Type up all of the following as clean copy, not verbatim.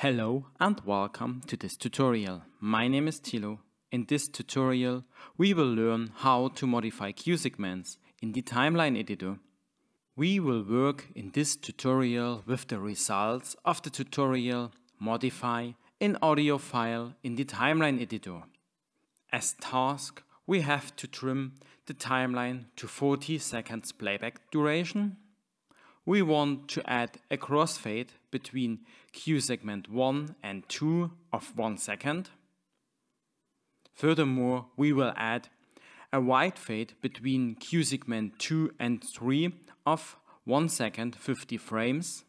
Hello and welcome to this tutorial. My name is Thilo. In this tutorial we will learn how to modify queue segments in the Timeline Editor. We will work in this tutorial with the results of the tutorial Modify an audio file in the Timeline Editor. As task we have to trim the timeline to 40 seconds playback duration. We want to add a crossfade between queue segment 1 and 2 of 1 second. Furthermore, we will add a wide fade between queue segment 2 and 3 of 1 second 50 frames.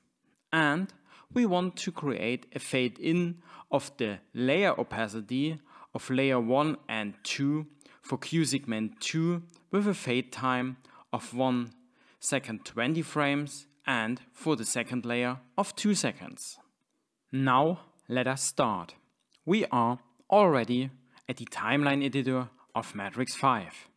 And we want to create a fade in of the layer opacity of layer 1 and 2 for queue segment 2 with a fade time of 1 second 20 frames and for the second layer of 2 seconds. Now let us start. We are already at the timeline editor of MADRIX 5.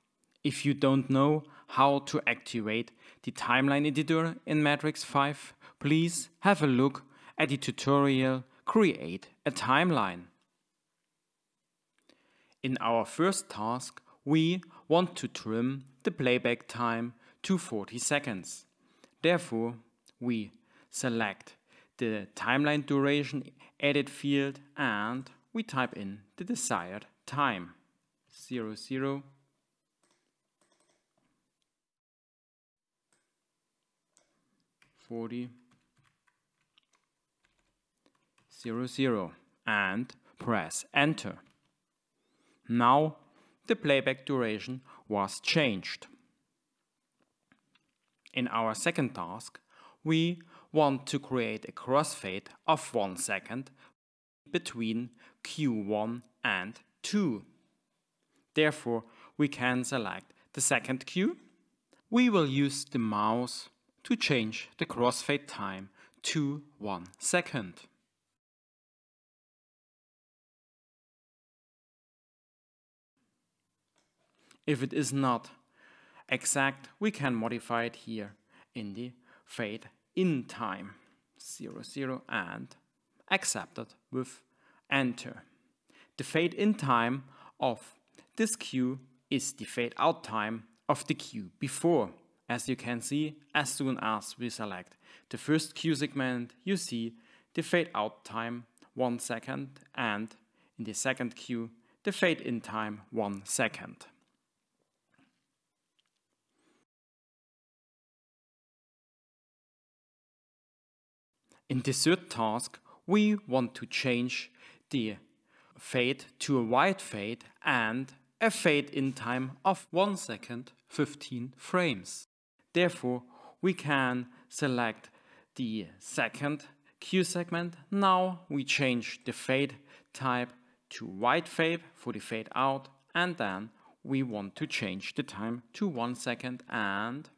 If you don't know how to activate the timeline editor in MADRIX 5, please have a look at the tutorial Create a Timeline. In our first task, we want to trim the playback time to 40 seconds. Therefore, we select the timeline duration edit field and we type in the desired time 00. And press enter. Now the playback duration was changed. In our second task, we want to create a crossfade of 1 second between Q1 and 2. Therefore, we can select the second queue. We will use the mouse to change the crossfade time to 1 second. If it is not exact, we can modify it here in the fade in time 00 and accept it with enter. The fade in time of this queue is the fade out time of the queue before. As you can see, as soon as we select the first queue segment, you see the fade out time 1 second and in the second queue the fade in time 1 second. In the third task, we want to change the fade to a wide fade and a fade in time of 1 second 15 frames. Therefore, we can select the second queue segment. Now we change the fade type to wide fade for the fade out, and then we want to change the time to 1 second and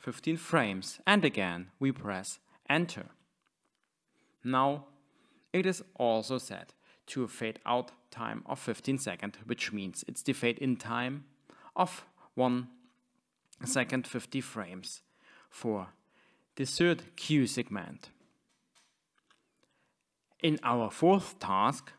15 frames, and again we press enter. Now it is also set to a fade out time of 15 seconds, which means it's the fade in time of 1 second 50 frames for the third queue segment. In our fourth task,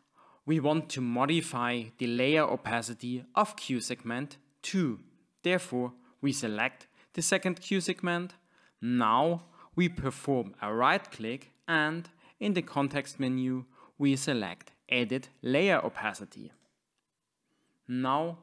we want to modify the layer opacity of queue segment 2. Therefore, we select the second queue segment. Now we perform a right click and in the context menu we select Edit Layer Opacity. Now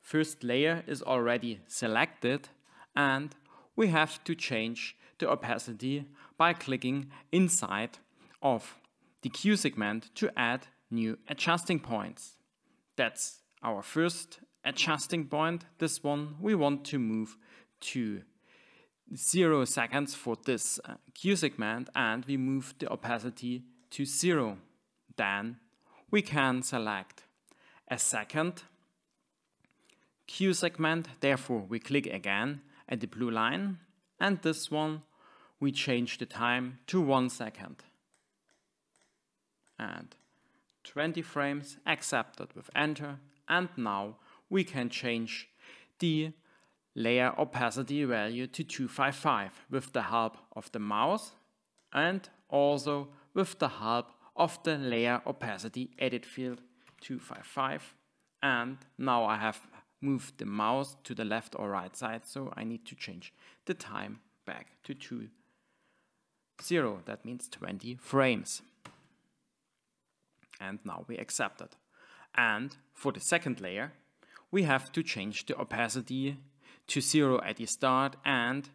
first layer is already selected and we have to change the opacity by clicking inside of the queue segment to add new adjusting points. That's our first adjusting point. This one we want to move to 0 seconds for this queue segment and we move the opacity to 0. Then we can select a second queue segment, therefore we click again at the blue line and this one we change the time to 1 second and 20 frames, accepted with enter, and now we can change the layer opacity value to 255 with the help of the mouse and also with the help of the layer opacity edit field 255. And now I have moved the mouse to the left or right side, so I need to change the time back to 2:0. That means 20 frames. And now we accept it. And for the second layer, we have to change the opacity to 0 at the start and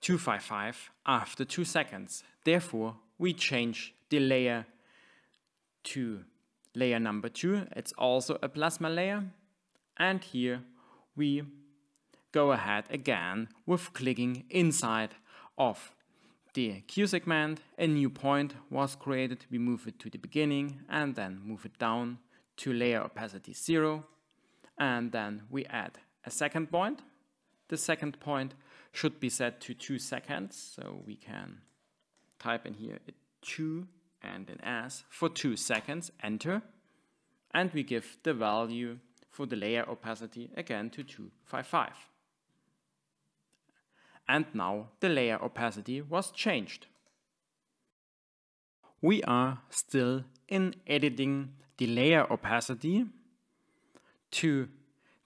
255 after 2 seconds. Therefore, we change the layer to layer number 2. It's also a plasma layer. And here we go ahead again with clicking inside of the Q segment. A new point was created. We move it to the beginning and then move it down to layer opacity 0. And then we add a second point. The second point should be set to 2 seconds. So we can type in here 2 and an S for 2 seconds, enter. And we give the value for the layer opacity again to 255. And now the layer opacity was changed. We are still in editing the layer opacity. To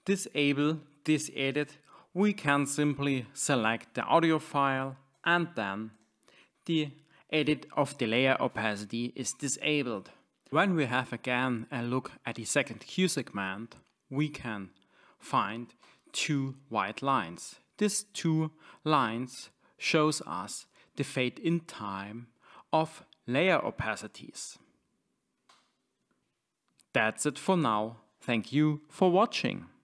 disable this edit, we can simply select the audio file and then the edit of the layer opacity is disabled. When we have again a look at the second Q segment, we can find 2 white lines. These 2 lines shows us the fade in time of layer opacities. That's it for now. Thank you for watching.